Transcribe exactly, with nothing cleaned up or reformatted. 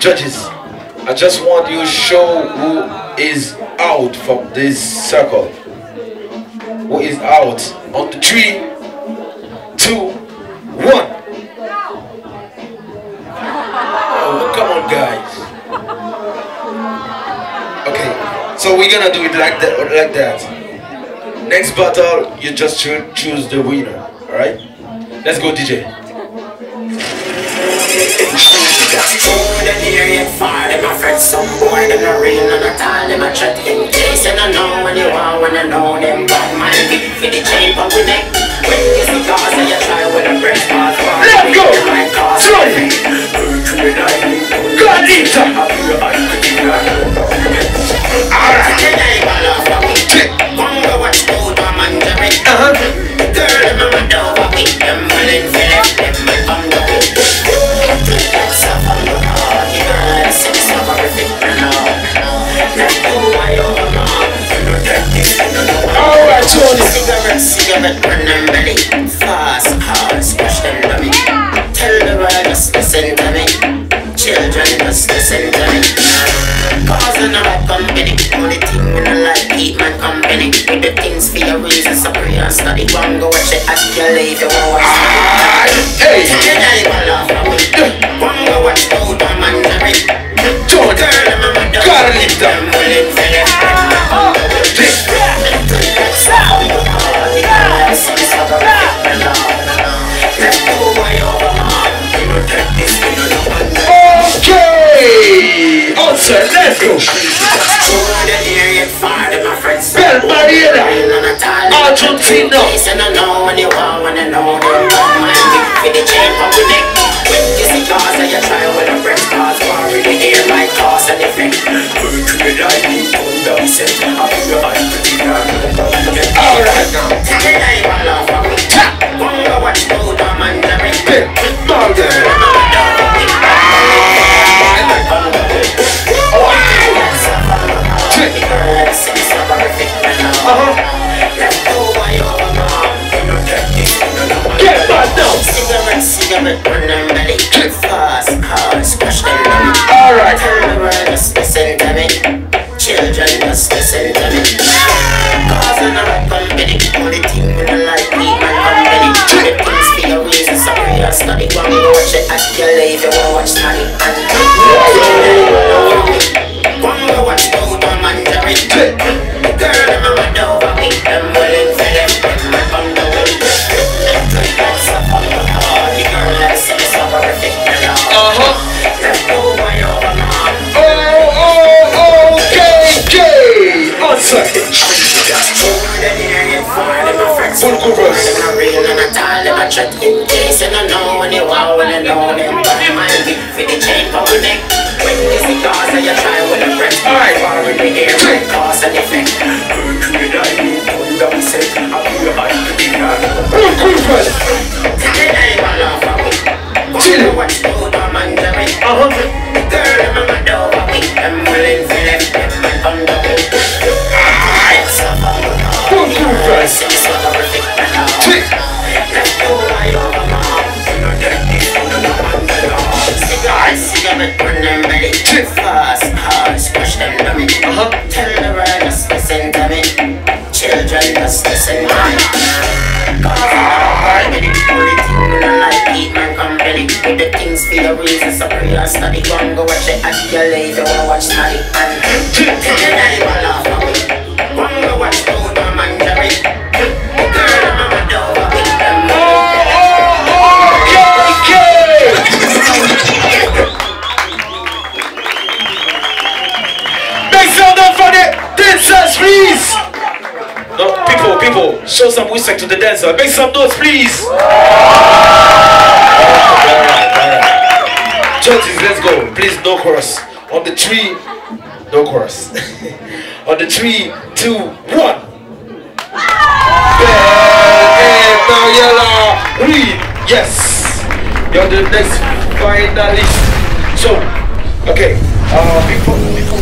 Judges, I just want you to show who is out from this circle. Who is out on the three, two, one. Oh, come on, guys. Okay, so we're gonna do it like that. Like that. Next battle, you just choose the winner. All right? Let's go, D J. Just food and the area far, them a fret some boy, them a real and a tall, them a chat in case. You don't know when you are, when you know them bad mind beat for the chain, but we neck. When you see cars and you try with a fresh bar, let's go! Sorry! God eat up! Alright! Your neighbor love what we clip, one go watch food, one man to read. Girl, them a mad over, beat them all in Philip, them a bundle. Cigarette burn and belly, fast hard, squash them dummy. Tell the world just listen to me, children just listen to me. Cause I'm not a company, only thing in the life keep my company. Do the things for your reasons, so pray and study. One go watch it at your leave, you won't watch it. Tell your daddy one love for me. One go watch food on Mandarin. Girl, I'm a mother, I'm willing for the friend. This rap, it's a good song. Let's go. Bell Mariela, Argentina. Show some respect to the dancer. Make some noise, please. All right, all right. Judges, let's go. Please, no chorus. On the three, no chorus. On the three, two, one. Yes. You're the next finalist. So, okay. Uh, before, before